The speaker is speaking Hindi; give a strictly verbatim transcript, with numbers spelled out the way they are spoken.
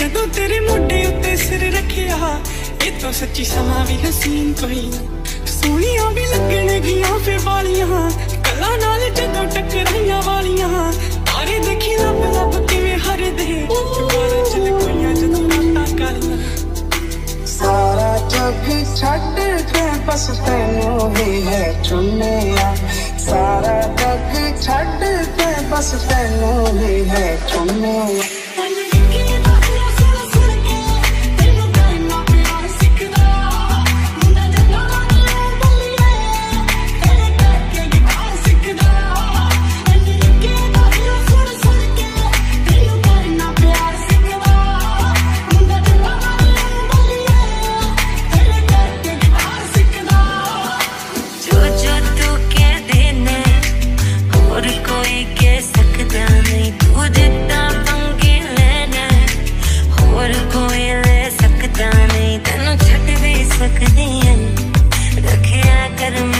जदों तेरे मोडे उत्ते सिर रखिया ये तो सच्ची समा भी हसीन कोई सोहनिया भी लगणगियां फे वालियां कला नाल जदों टकराइयां वालियां तारे देखी लब लब किवें हर दे बारां च लकोइयां जदों रातां कालियां सारा जग छड्ड के बस तैनू ही है चुनिया सारा जग छड्ड के बस तैनू ही है चुनिया सकती है रखिया कर।